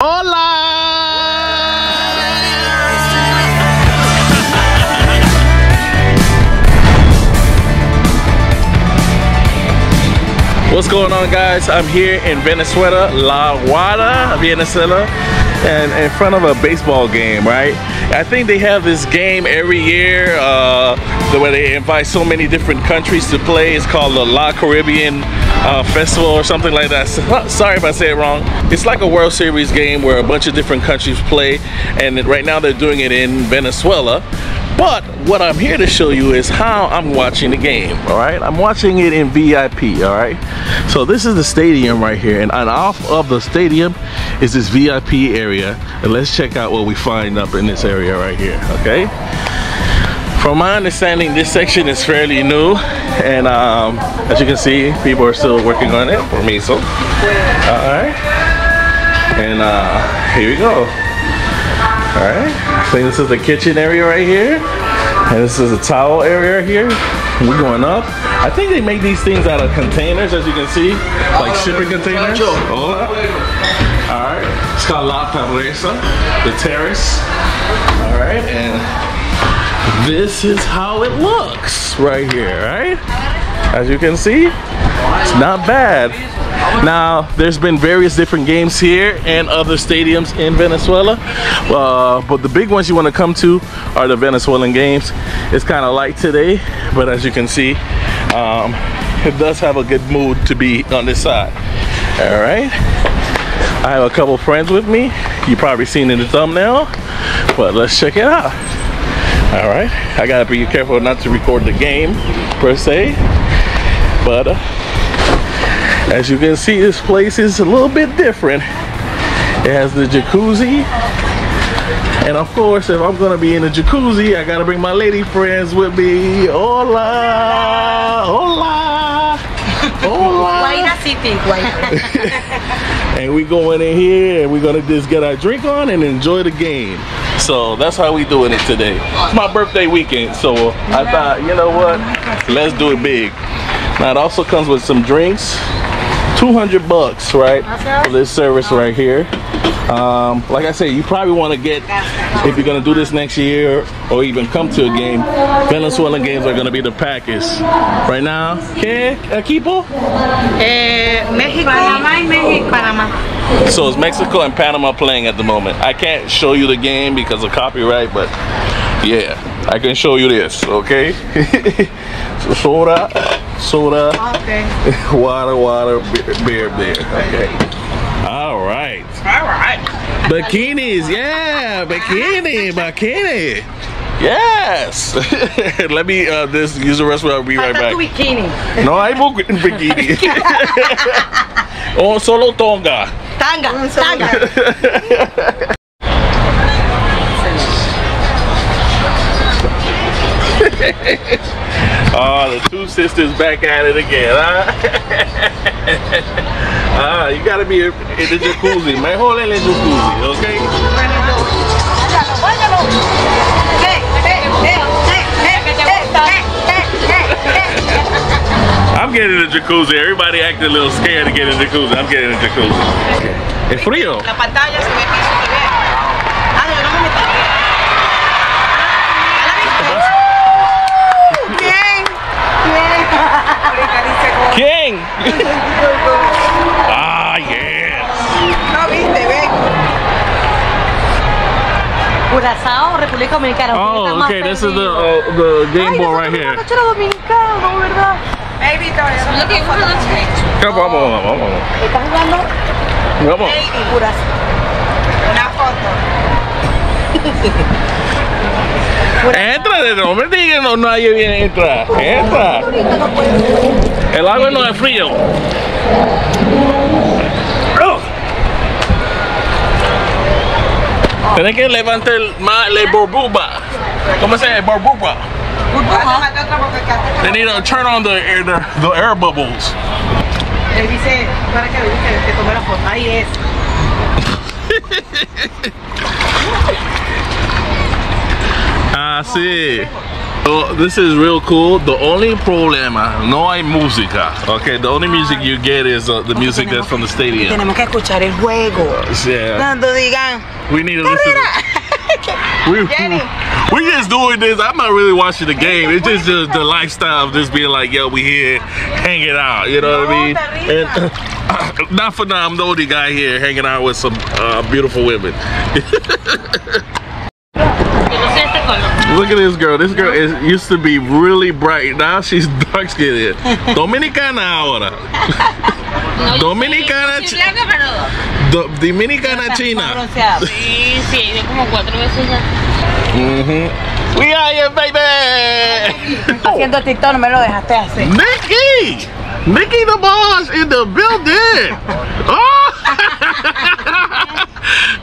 Hola! What's going on, guys? I'm here in Venezuela, La Guaira, Venezuela, and in front of a baseball game, right? I think they have this game every year where they invite so many different countries to play. It's called the La Caribbean Festival or something like that. Sorry if I say it wrong. It's like a World Series game where a bunch of different countries play, and right now they're doing it in Venezuela. But what I'm here to show you is how I'm watching the game, all right? I'm watching it in VIP, all right? So this is the stadium right here, and off of the stadium is this VIP area. And let's check out what we find up in this area right here, okay? From my understanding, this section is fairly new, and as you can see, people are still working on it for me, so, all right? And here we go. All right, I think this is the kitchen area right here, and this is the towel area right here. We're going up. I think they make these things out of containers, as you can see, like shipping containers. Hola. All right, it's called La Fabreza, the terrace. All right, and this is how it looks right here, right? As you can see, it's not bad. Now, there's been various different games here and other stadiums in Venezuela, but the big ones you want to come to are the Venezuelan games. It's kind of light today, but as you can see, it does have a good mood to be on this side. All right, I have a couple friends with me. You probably seen in the thumbnail, but let's check it out. All right, I gotta be careful not to record the game per se, but as you can see, this place is a little bit different. It has the jacuzzi, and of course, if I'm gonna be in the jacuzzi, I gotta bring my lady friends with me. Hola, hola, hola. And we going in here, and we're gonna just get our drink on and enjoy the game. So that's how we doing it today. It's my birthday weekend, so I thought, you know what, let's do it big. Now it also comes with some drinks. 200 bucks, right, for this service right here. Like I say, you probably want to get, if you're going to do this next year or even come to a game, Venezuelan games are going to be the package. Right now, ¿qué equipo? Mexico, Panama. So it's Mexico and Panama playing at the moment. I can't show you the game because of copyright, but yeah, I can show you this, okay? So, soda, okay. water, beer, okay. All right. Bikinis, yeah, bikini. Yes. Let me just use the rest of it. I'll be right back. Bikini. No, I book bikini. Oh, solo tanga. Oh, the two sisters back at it again, huh? You gotta be in the jacuzzi. My whole in the jacuzzi, okay? I'm getting in the jacuzzi. Everybody acting a little scared to get in the jacuzzi. I'm getting in the jacuzzi. Okay. Es frío. Ah, yes. No viste, ven. Curazao, República Dominicana. Oh, okay. This is the game ball right here. Baby, vamos. Estás jugando. Vamos. Una foto. Entra, no me digas, no, nadie viene. Entra. El agua no es frío. Oh. Tienes que levantar más la burbuja. ¿Cómo se dice? Burbuja. They need to turn on the air bubbles. Le dice para que le dice que tome la foto. Ahí es. Ah, sí. So this is real cool. The only problema, no hay música. Okay, the only music you get is the music that's from the stadium. Tenemos que escuchar el juego. Cuando digan, we need to listen. We're just doing this. I'm not really watching the game. It's just the lifestyle of just being like, yo, we here hanging out. You know what I mean? And, not for now. I'm the only guy here hanging out with some beautiful women. Look at this girl. This girl used to be really bright. Now she's dark skinned. Dominicana ahora. Dominicana. Dominicana China. Mm-hmm. We are here, baby. Haciendo TikTok, no me lo dejaste hacer. Nikki! Nikki the boss in the building. Oh!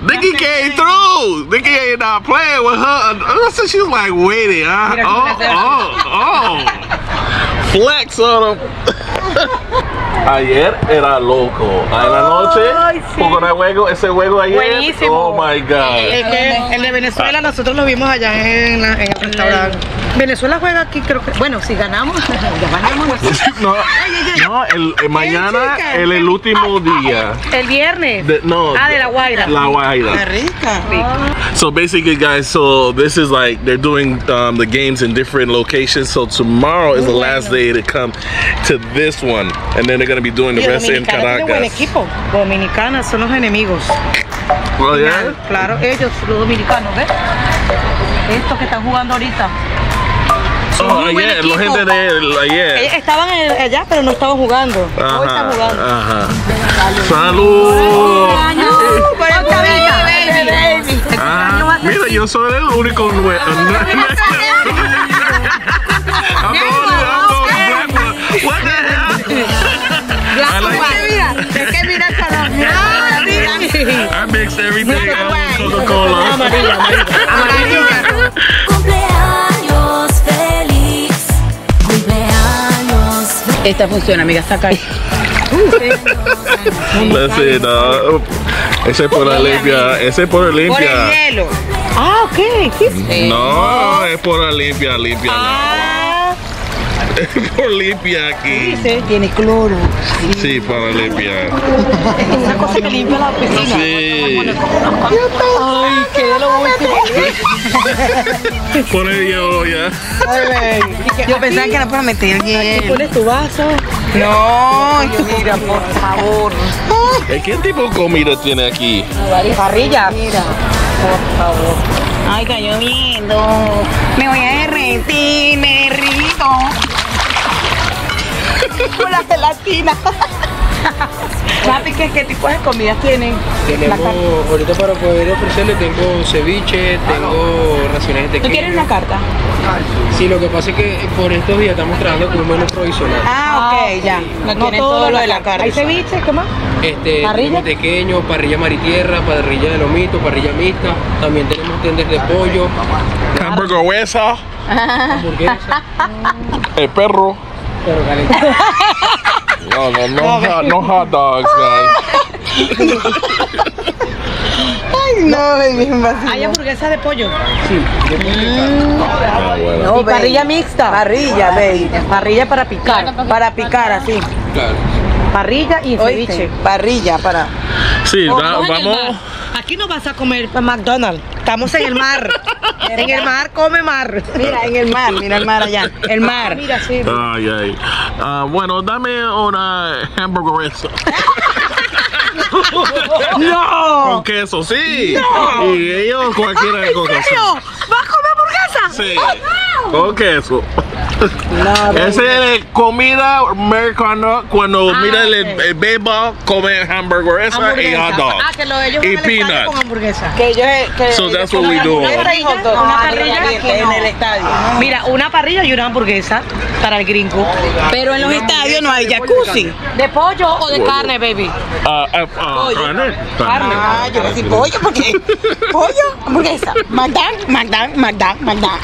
Nikki came through. Nikki ain't not playing with her. So she's like waiting, huh? Oh. Flex on him. Ayer era loco. En la noche, poco de juego, ese juego ayer. Buenísimo. Oh my God. El de Venezuela nosotros lo vimos allá en el restaurante. Venezuela juega aquí, creo que. Bueno, si ganamos, ya ganamos. No, mañana es el último día. El viernes. De La Guaira. La Guaira. Rica. So basically, guys, so this is like they're doing the games in different locations. So tomorrow is the last day to come to this one, and then they're gonna be doing the rest in Caracas. Buen equipo. Dominicana son los enemigos. Well, yeah. Claro, ellos los dominicanos, ¿ves? Estos que están jugando ahorita. Oh, ayer, la gente de él, ayer. Estaban allá, pero no estaban jugando. Ajá, hoy están jugando. Ajá. ¡Salud! Mira, yo soy el único nuevo. I mixed everything out with Coca-Cola. Esta funciona, amiga, está acá. Ese es por la limpia. Ese es por la limpia. Por el hielo. Ah, ok. No, es por la limpia, limpia. Ah. Es por limpia aquí. Tiene cloro. Sí, para limpia. Es una cosa que limpia la piscina. Sí. Ay, qué lo último. Por el hielo ya. Yo pensaba que era para meter hielo. ¿Tú pones tu vaso? No, mira, por favor. ¿Qué tipo de comida tiene aquí? Varias parrillas. Mira, por favor. Ay, está lloviendo. Me voy a derretir, me rindo. Con la gelatina. Papi, ¿qué tipo de comidas tienen? Tenemos, ahorita para poder ofrecerle, tengo ceviche, tengo raciones de tequila. ¿Tú tienes una carta? Sí, lo que pasa es que por estos días estamos trabajando con un menú provisional. Ah, ok, ya. No tienen todo lo de la carta. ¿Hay ceviche? ¿Qué más? Parrilla pequeño, parrilla mar y tierra, parrilla de lomito, parrilla mixta. También tenemos tenders de pollo. Hamburguesa. Hamburguesa. El perro. Pero caliente. No, no, no hot dogs, guys. Ay, no, baby, me vacilo. ¿Hay hamburguesa de pollo? Sí. No, parrilla mixta. Parrilla, baby. Parrilla para picar. Para picar, así. Claro. Parrilla y ceviche. Parrilla para... Sí, vamos... Aquí no vas a comer McDonald's. Estamos en el mar. En el mar come mar. Mira, en el mar. Mira el mar allá. El mar. Mira, sí. Ay, ay. Bueno, dame una hamburguesa. ¡No! Con queso, sí. No. Y ellos cualquiera de cosas. ¿En serio? ¿Vas a comer hamburguesa? Sí. Oh, no. Con queso. No, esa es comida americana. Cuando mira el beba come hamburguesa y hot dog. Ah, que lo de ellos y peanuts. Con hamburguesa. Que ellos, so that's what we do. Una parrilla en el estadio. Mira, una parrilla y una hamburguesa para el gringo. Pero en los estadios no hay jacuzzi. ¿De pollo o de carne, baby? Carne. Ah, yo decía pollo porque pollo, hamburguesa. Maldán, maldán, maldán, maldán.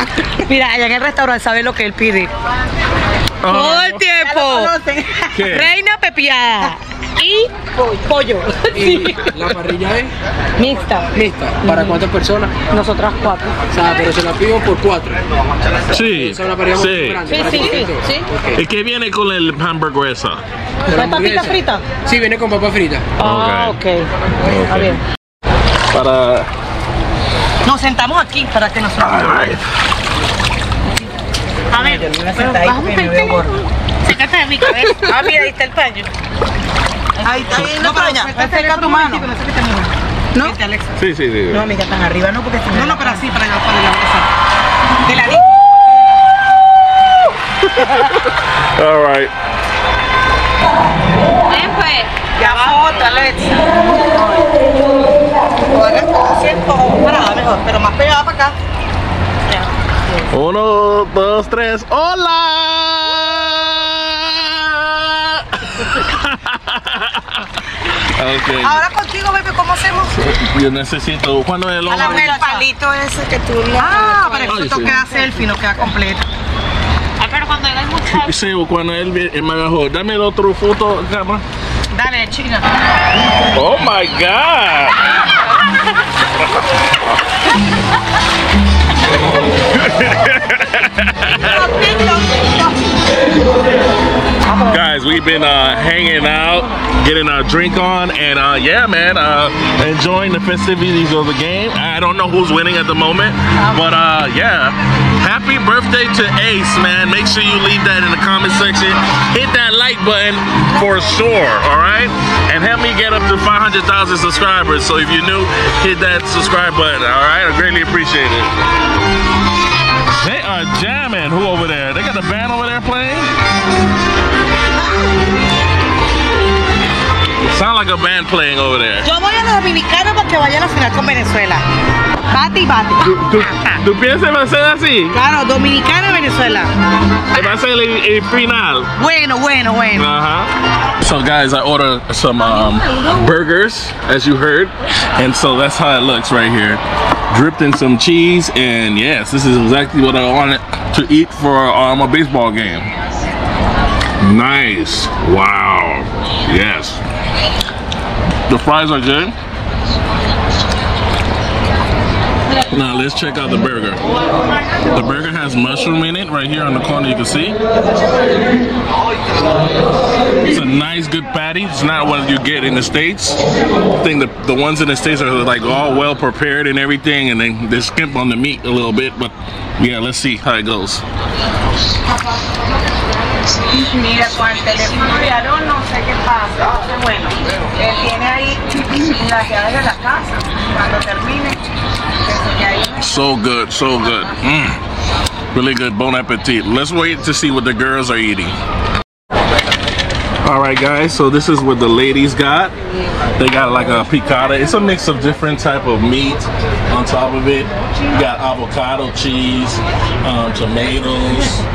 Mira, allá en el restaurante sabe lo que él pide. Todo el tiempo. Reina pepiada. Y pollo. Sí. ¿La parrilla es? Mixta. Mixta. ¿Para cuántas personas? Nosotras 4. O sea, pero se la pido por 4. Sí. Sí. Sí. ¿Y qué viene con el hamburguesa? ¿Papita frita? Sí, viene con papa frita. Ah, ok. Está bien. Para... Nos sentamos aquí para que nos... A ver, sécate de mi cabeza. Ah, mira, ahí está el paño. Ahí está, no, pero ya, seca tu mano. ¿No? Sí, sí, sí. No, amiga, tan arriba no, porque... No, no, pero así, para allá, para allá. De ladito. All right. Ven, pues. Ya va otra, Alexa. Parada mejor, pero más pegada para acá. 1, 2, 3, ¡hola! Okay. Ahora contigo, bebé, ¿cómo hacemos? Yo necesito... ¿Cuándo es el hola? El palito ese que tú... Ah, pero esto queda selfie, no queda completo. Ah, pero cuando llega el muchacho... Sí, cuando él es mejor. Dame el otro foto, cámara. Dale, china. Oh, my God. Guys, we've been hanging out, getting our drink on, and yeah, man, enjoying the festivities of the game. I don't know who's winning at the moment, but yeah, happy birthday to Ace, man. Make sure you leave that in the comment section. Hit that like button for sure, all right? And help me get up to 500,000 subscribers. So if you're new, hit that subscribe button, all right? I greatly appreciate it. They are jamming. Who over there? They got the band over there playing? Sound like a band playing over there. Yo voy a los dominicanos para que vaya a la final con Venezuela. Bate y bate. ¿Tú piensas que va a ser así? Claro, dominicano y Venezuela. Va a ser el final. Bueno, bueno, bueno. So guys, I ordered some burgers, as you heard, and so that's how it looks right here. Dripped in some cheese, and yes, this is exactly what I wanted to eat for my baseball game. Nice. Wow. Yes. The fries are good. Now let's check out the burger. The burger has mushroom in it right here on the corner, you can see. It's a nice good patty. It's not what you get in the States. I think the ones in the States are like all well prepared and everything, and then they skimp on the meat a little bit, but yeah, let's see how it goes. Mira, con el teléfono de Aarón no sé qué pasa. Bueno, él tiene ahí las llaves de la casa. Cuando termine, so good, so good. Really good. Bon appetit. Let's wait to see what the girls are eating. All right, guys. So this is what the ladies got. They got like a piccata. It's a mix of different type of meat on top of it. You got avocado cheese, tomatoes.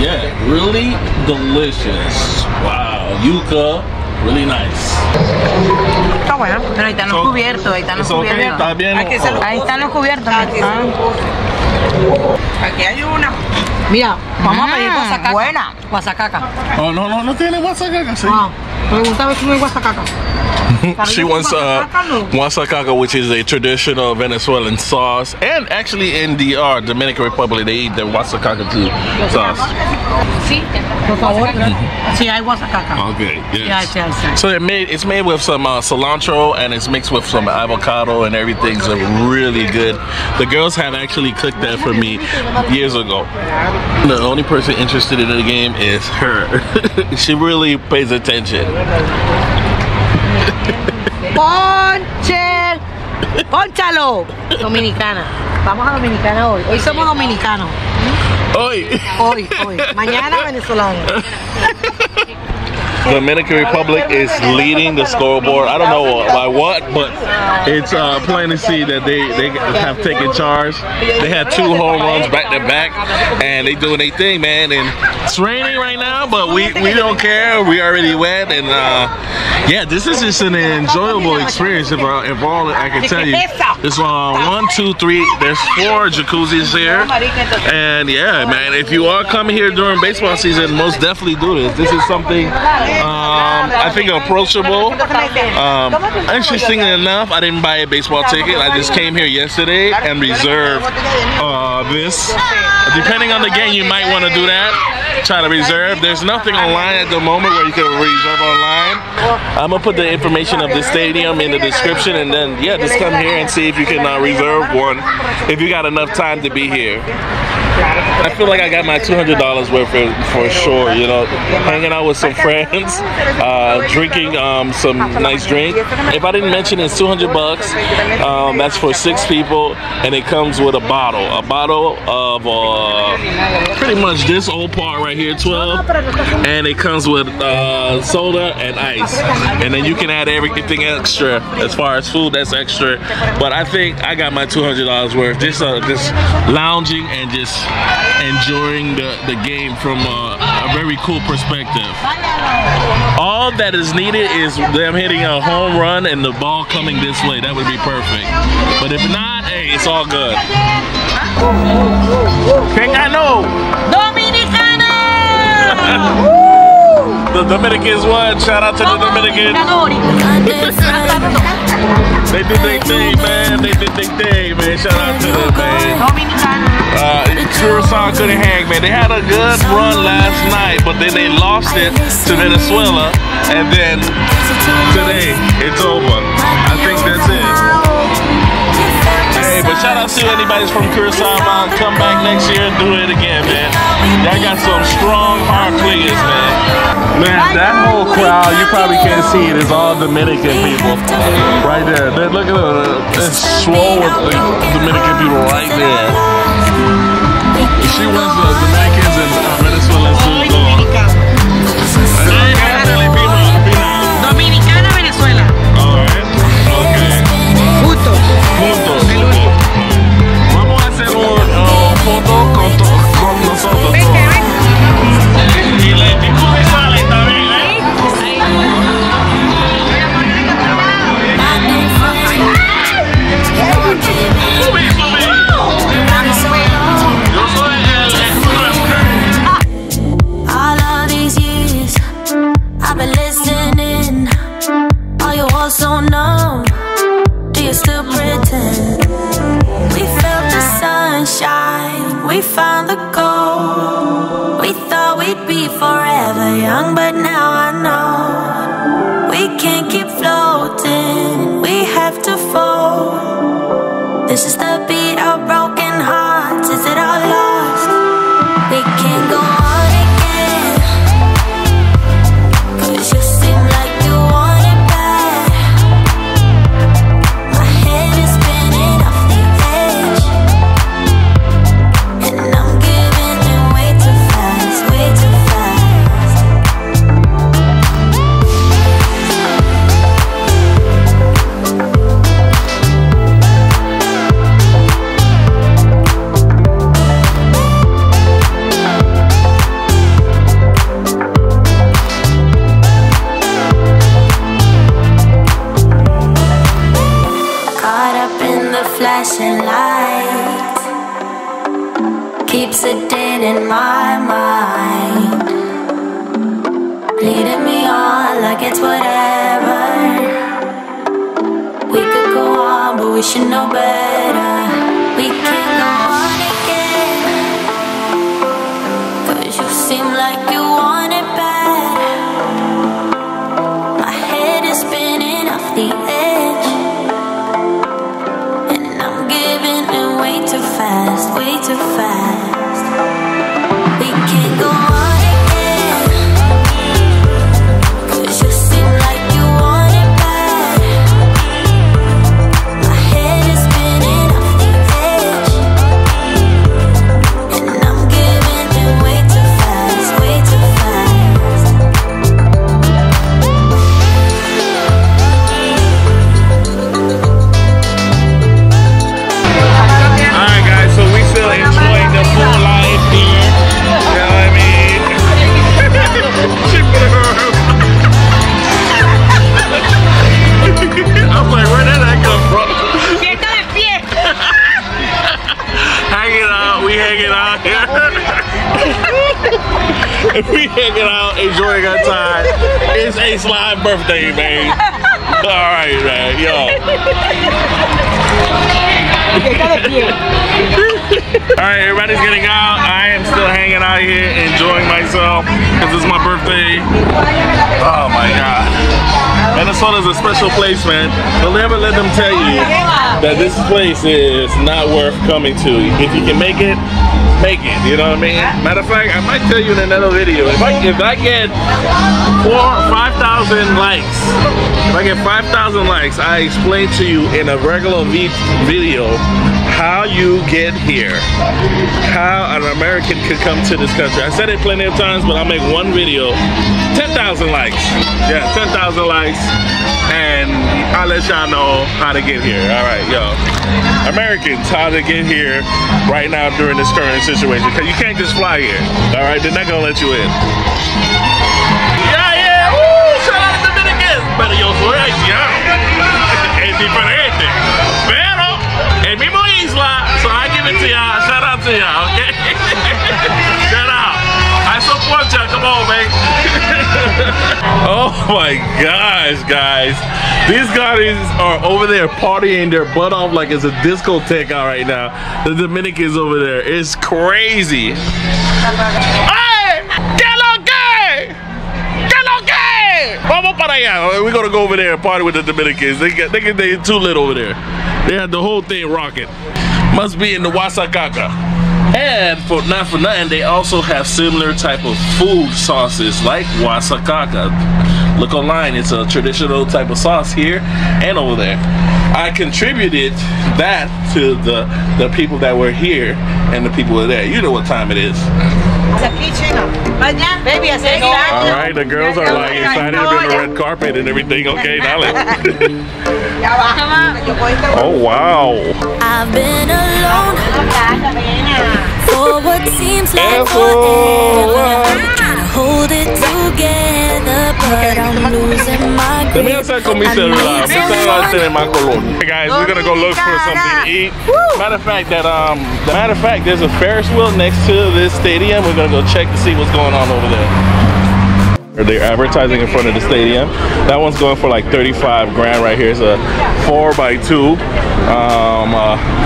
Yeah, really delicious. Wow, yuca, really nice. Está bueno, pero ahí están los cubiertos, ahí están los cubiertos. Ahí están los cubiertos. Aquí hay una. Mira, vamos a pedir guasacaca. Buena. Guasacaca. Oh, no, no, no tiene guasacaca, sí. Me gusta ver si no hay guasacaca. She wants guasacaca, which is a traditional Venezuelan sauce, and actually in the Dominican Republic they eat the guasacaca too sauce. Okay, yes. So it's made with some cilantro, and it's mixed with some avocado and everything's really good. The girls had actually cooked that for me years ago. The only person interested in the game is her. She really pays attention. Ponchel, ponchalo. Dominicana. Vamos a Dominicana hoy. Hoy somos dominicanos. Hoy. Mañana venezolano. Dominican Republic is leading the scoreboard. I don't know by what, but it's plain to see that they have taken charge. They had 2 home runs back to back, and they doing their thing, man. And it's raining right now, but we don't care. We already went, and yeah, this is just an enjoyable experience. If all I can tell you. There's 1, 2, 3. There's 4 jacuzzis here. And yeah, man, if you are coming here during baseball season, most definitely do this. This is something I think approachable. Interestingly enough, I didn't buy a baseball ticket. I just came here yesterday and reserved this. Depending on the game, you might want to do that. Try to reserve. There's nothing online at the moment where you can reserve online. I'm gonna put the information of the stadium in the description, and then yeah, just come here and see if you can reserve one if you got enough time to be here. I feel like I got my $200 worth for sure, you know, hanging out with some friends, drinking some nice drink. If I didn't mention, it's $200. That's for 6 people, and it comes with a bottle of pretty much this old part right here, 12, and it comes with soda and ice, and then you can add everything extra as far as food that's extra. But I think I got my $200 worth just lounging and just enjoying the game from a very cool perspective. All that is needed is them hitting a home run and the ball coming this way. That would be perfect. But if not, hey, it's all good. ¿Quién ganó? Dominicano! The Dominicans won. Shout out to the Dominicans. They did their thing, man. They did their thing, man. Shout out to them, man. Curaçao couldn't hang, man. They had a good run last night, but then they lost it to Venezuela, and then today it's over. I think that's it. Hey, but shout out to anybody's from Curaçao, man. Come back next year and do it again, man. Y'all got some strong hard players, man. Man, that whole crowd, you probably can't see it, is all Dominican people right there. Look at the swole with Dominican people right there. She wants the Dominicans and Venezuelans to go. Dominicana, Venezuela. Alright. Okay. Juntos. Vamos a hacer un foto con nosotros. Y la actitud me sale, está bien, ¿eh? We found the goal. We thought we'd be forever young, but now I know we can't keep floating. We have to fall. This is the beat of broken hearts. Is it all lost? We can't go on. Enjoying the we hanging out, enjoying our time. It's Ace Live birthday, man. All right, man, yo. All right, everybody's getting out. I am still hanging out here, enjoying myself because it's my birthday. Oh my God. Minnesota is a special place, man. But never let them tell you that this place is not worth coming to. If you can make it, make it. You know what I mean? Matter of fact, I might tell you in another video. If I get 5,000 likes, if I get 5,000 likes, I explain to you in a regular video how you get here, how an American could come to this country. I said it plenty of times, but I'll make one video. 10,000 likes. Yeah, 10,000 likes, and I'll let y'all know how to get here. All right, yo. Americans, how to get here right now during this current situation. Because you can't just fly here. All right, they're not going to let you in. Yeah, yeah, woo! Shout out to Dominicans. Pero yo soy haitiano. Es diferente. Pero es mi isla. So I give it to y'all. Shout out to y'all, okay? Shout out. I support y'all. Come on, man. Oh my gosh, guys. These guys are over there partying their butt off like it's a discotheque out right now. The Dominicans over there. It's crazy. Hey! Que lo que! Vamos para allá. We're going to go over there and party with the Dominicans. They too lit over there. They had the whole thing rocking. Must be in the Wasakaka. And for not for nothing, they also have similar type of food sauces like wasakaka. Look online, it's a traditional type of sauce here and over there. I contributed that to the people that were here and the people were there. You know what time it is. Alright, the girls are like excited about the red carpet and everything. Okay, now let's. Oh, wow. I've been alone for what seems like forever. Hold it together, but I'm losing my grip. Hey guys, we're gonna go look for something to eat. Matter of fact, there's a Ferris wheel next to this stadium. We're gonna go check to see what's going on over there. They're advertising in front of the stadium. That one's going for like 35 grand right here. It's a 4x2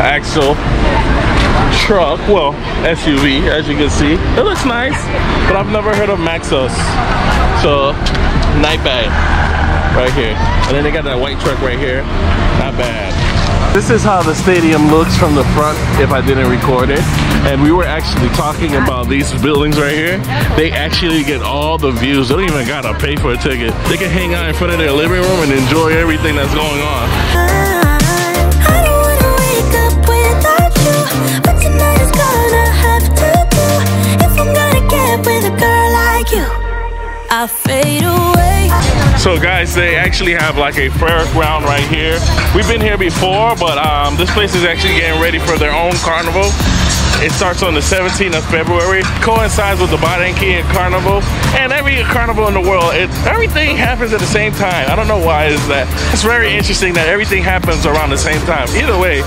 axle truck, well, SUV, as you can see. It looks nice, but I've never heard of Maxus. So, night bag right here. And then they got that white truck right here. Not bad. This is how the stadium looks from the front if I didn't record it. And we were actually talking about these buildings right here. They actually get all the views. They don't even gotta pay for a ticket. They can hang out in front of their living room and enjoy everything that's going on. I fade away. So guys, they actually have like a fair ground right here. We've been here before, but this place is actually getting ready for their own carnival. It starts on the 17th of February. Coincides with the Barranquilla Carnival. And every carnival in the world, everything happens at the same time. I don't know why is that. It's very interesting that everything happens around the same time. Either way,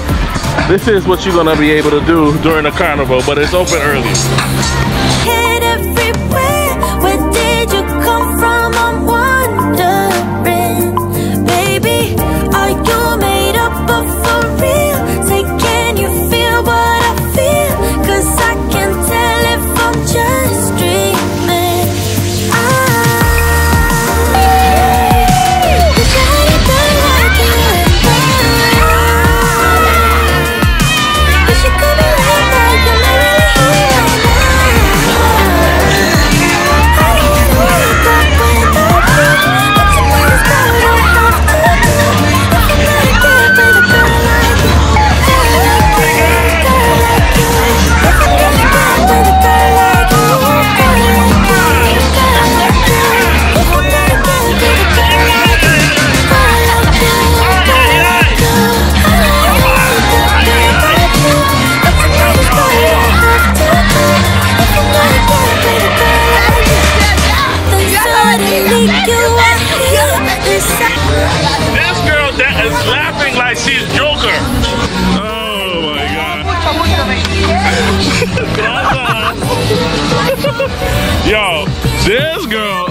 this is what you're gonna be able to do during the carnival, but it's open early. Yo, this girl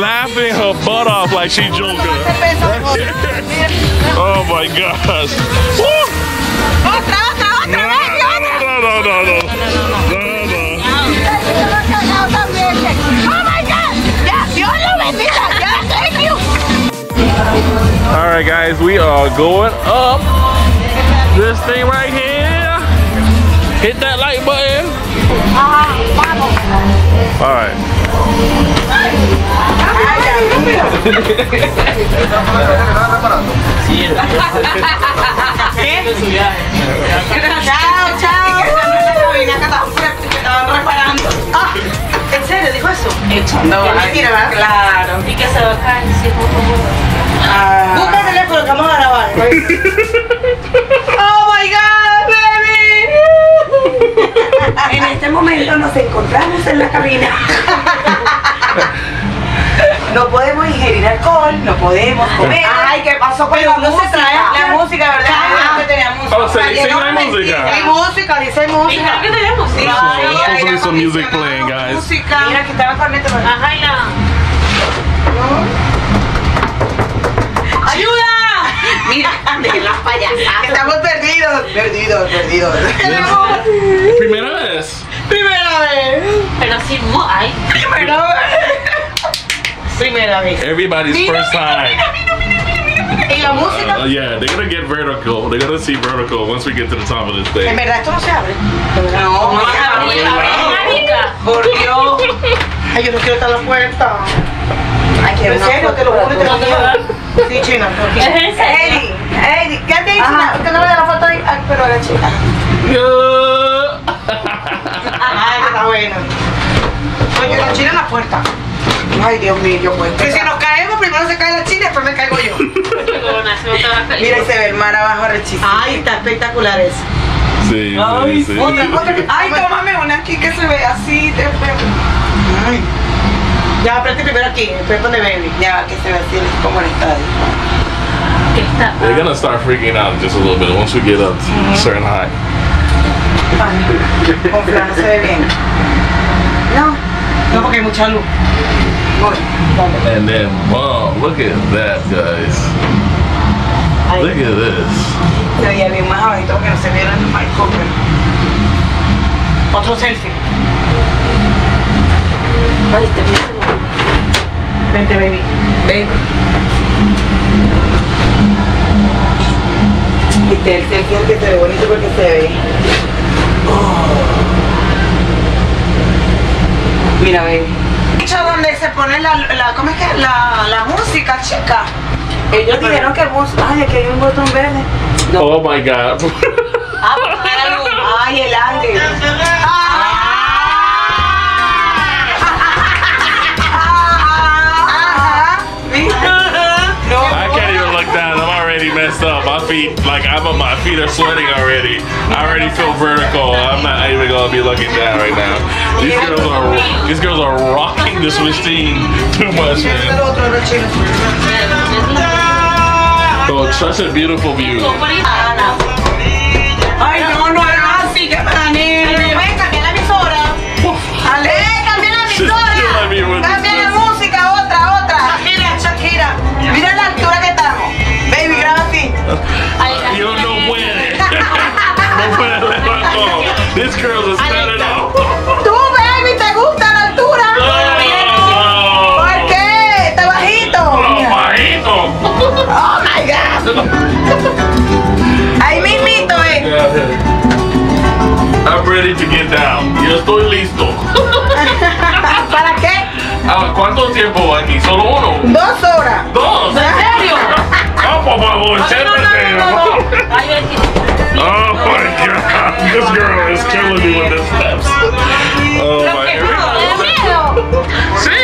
laughing her butt off like she joking. Oh my gosh. No. All right, guys, we are going up this thing right here. Hit that like button. All right. ¿En serio dijo eso? No, claro. Y que se va acá. Búscate el teléfono que vamos a grabar. Oh my God, baby. En este momento nos encontramos en la cabina. No podemos ingerir alcohol, no podemos comer. Ay, ¿qué pasó con la música? La música, ¿verdad? Ah, que tenía música. Oh, dice música. ¿Qué tenía música? Hopefully some music playing, guys. Mira que estaba con esto. Ajá, no. ¡Ayuda! Mira, de las payasas. Estamos perdidos. Primera vez. Pero sin ay. Everybody's first time. Yeah, they're gonna get vertical. They're gonna see vertical once we get to the top of this thing. En verdad esto no se abre. No, no se abre. Por Dios. Ay, yo no quiero estar a la puerta. Ay, quiero una foto. Te lo juro, te lo juro. Sí, China. Eli, ¿qué te dice? ¿Por qué no me da la foto ahí? Ay, pero la chica. Ay, está bueno. Oye, la China en la puerta. Ay, Dios mío, yo puedo. Si nos caemos, primero se cae la China, después me caigo yo. Mira, se ve el mar abajo rechísimo. Ay, está espectacular eso. Sí. Ay, sí. Otra. Ay, tómame una aquí que se ve así. Ay. Ya, apriete primero aquí, después pone baby. Ya, que se ve así como el estadio. They're gonna start freaking out just a little bit once we get up to a certain height. Con plan se ve bien. No, porque hay mucha luz. And then, wow, look at that, guys. Look at this. Otro selfie. Vente, baby. Viste el selfie que se ve bonito porque se ve. Mira, baby. Donde se pone ¿cómo es que? La música, chica. Ellos dijeron que ay, aquí hay un botón verde. No. Oh my God. Ay, el ángel. I can't even look down. I'm already messed up. My feet, my feet are sweating already. I already feel vertical. I'm not even gonna be looking down right now. These girls are rocking this machine too much, man. Oh, it's such a beautiful view. This girl is not at all. Tú, baby, ¿te gusta la altura? No. ¿Por qué? ¿Está bajito? No, bajito. Oh my God. Ahí mismito, I'm ready to get down. Yo estoy listo. ¿Para qué? ¿Cuánto tiempo aquí? ¿Solo uno? 2 horas. ¿2? ¿En serio? No, por favor, no. Oh my God, this girl is killing me with the steps. Oh my God. Sí.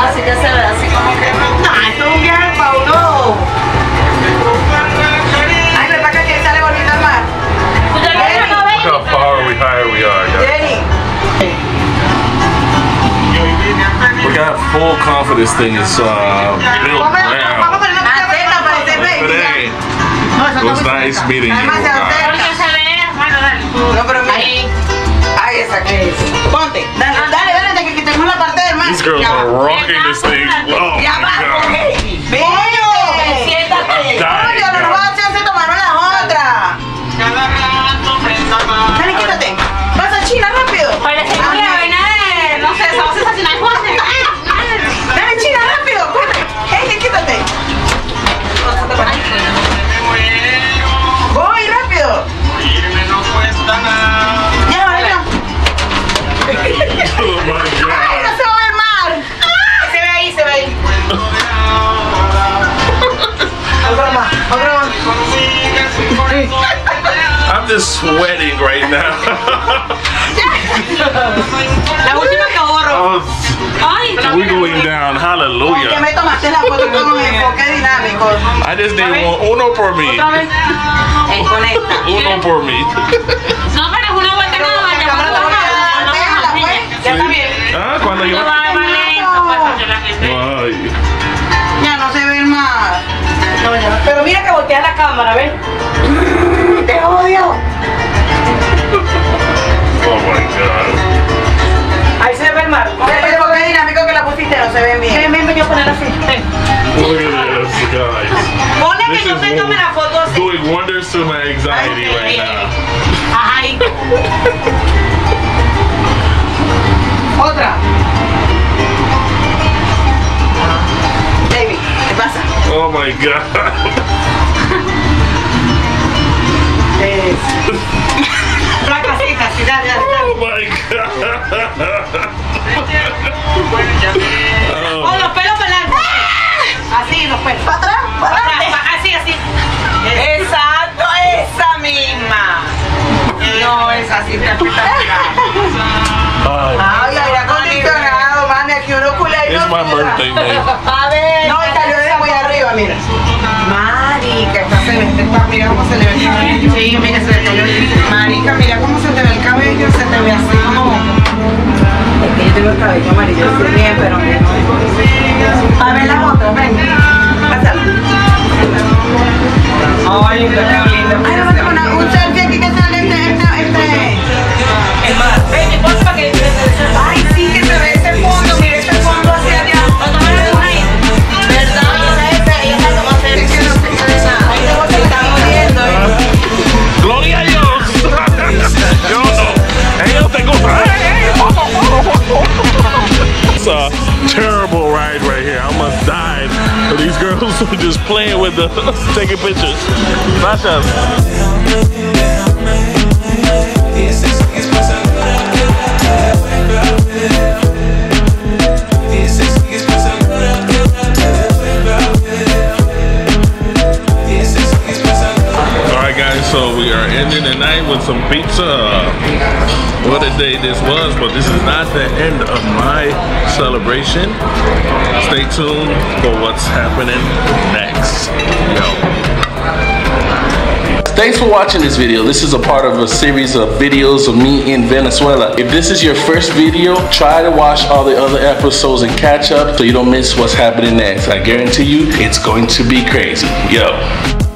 Así que se ve así como que no, es un viaje paulo. Ay, me pasa que sale bonito el mar. this thing is built now. It was nice meeting you guys. These girls are rocking this thing. Oh my God. I'm just sweating right now. We're going down. Hallelujah. I just need uno por mí. Uno por mí. Pero mira que voltea la cámara, ¿ves? ¡Te odio! Oh my God. Ahí se ve el mar. Pero porque es dinámico que la pusiste, no se ve bien. Ven, yo poner así. Look at this, guys. Ponle que yo te tome la foto así. Doing wonders to my anxiety right now. Ay. Otra. Baby, ¿qué pasa? Oh my God. Oh my God. Con los pelos para adelante. Así, los pelos. Para atrás, para adelante. Así, así. Exacto, esa misma. No, es así, está espectacular. Ay, aire acondicionado, mami, aquí uno culero. Es mi birthday, a ver. No, el talón es muy arriba, mira. Marica, está celeste, mira cómo se le ve el cabello. Sí, mira, se le cayó. Marica, mira cómo se te ve el cabello, se te ve así como... Es que yo tengo el cabello amarillo, sí, bien, pero... A ver las otras, ven. Pásala. Ay, qué lindo. Ay, no, me tomo un selfie aquí que sale el mar. Ven, yo pongo para que... Ay, sí, que se ve este fondo, mira este fondo hacia allá. Gloria a Dios. Yo no. Ellos te compran. It's a terrible ride right here. I almost died. But these girls are just playing with us, taking pictures. Not us. So we are ending the night with some pizza. What a day this was, but this is not the end of my celebration. Stay tuned for what's happening next. Yo. Thanks for watching this video. This is a part of a series of videos of me in Venezuela. If this is your first video, try to watch all the other episodes and catch up so you don't miss what's happening next. I guarantee you, it's going to be crazy. Yo.